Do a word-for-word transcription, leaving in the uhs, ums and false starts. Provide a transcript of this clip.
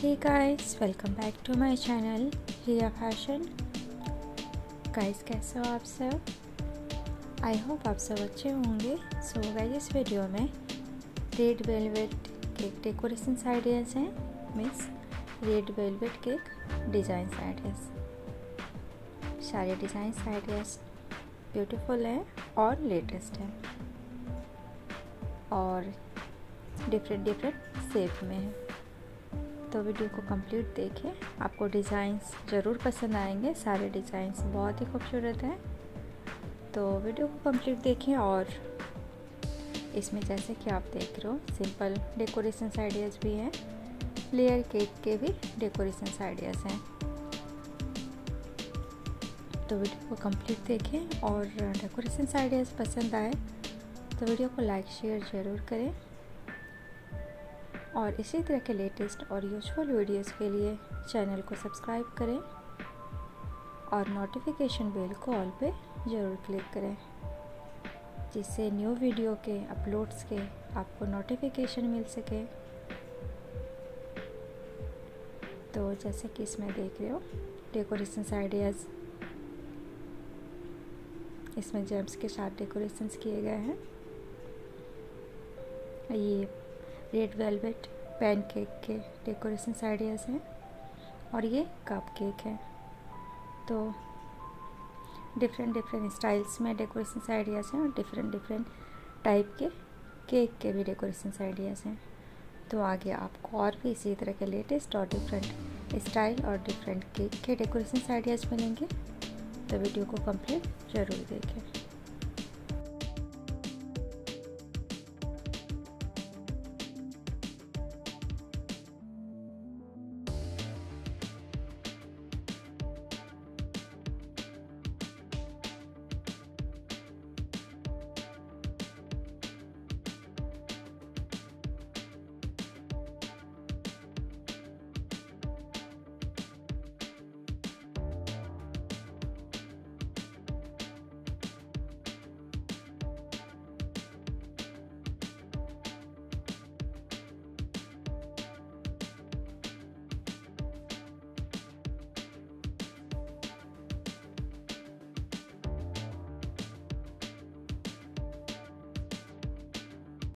Hey guys, welcome back to my channel Vibha Fashion। Guys, कैसे हो आप सब? I hope आप सब अच्छे होंगे। So guys, इस वीडियो में red velvet cake decoration ideas हैं, means red velvet cake design ideas. सारे डिज़ाइन आइडियाज़ ब्यूटीफुल हैं और लेटेस्ट हैं और डिफरेंट डिफरेंट शेप में हैं। तो वीडियो को कंप्लीट देखें, आपको डिज़ाइंस ज़रूर पसंद आएंगे। सारे डिज़ाइंस बहुत ही खूबसूरत हैं। तो वीडियो को कंप्लीट देखें। और इसमें जैसे कि आप देख रहे हो, सिंपल डेकोरेशन आइडियाज़ भी हैं, लेयर केक के भी डेकोरेशन आइडियाज़ हैं। तो वीडियो को कंप्लीट देखें और डेकोरेशन आइडियाज़ पसंद आए तो वीडियो को लाइक शेयर ज़रूर करें। और इसी तरह के लेटेस्ट और यूजफुल वीडियोस के लिए चैनल को सब्सक्राइब करें और नोटिफिकेशन बेल को ऑल पे ज़रूर क्लिक करें, जिससे न्यू वीडियो के अपलोड्स के आपको नोटिफिकेशन मिल सके। तो जैसे कि इसमें देख रहे हो डेकोरेशन आइडियाज़, इसमें जेम्स के साथ डेकोरेशंस किए गए हैं। ये रेड वेलवेट पैनकेक के डेकोरेशन आइडियाज़ हैं और ये कपकेक है। तो डिफरेंट डिफरेंट स्टाइल्स में डेकोरेशन आइडियाज़ हैं और डिफरेंट डिफरेंट टाइप के केक के भी डेकोरेशन आइडियाज़ हैं। तो आगे आपको और भी इसी तरह के लेटेस्ट और डिफरेंट स्टाइल और डिफरेंट केक के डेकोरेशन आइडियाज़ मिलेंगे। तो वीडियो को कंप्लीट ज़रूर देखें।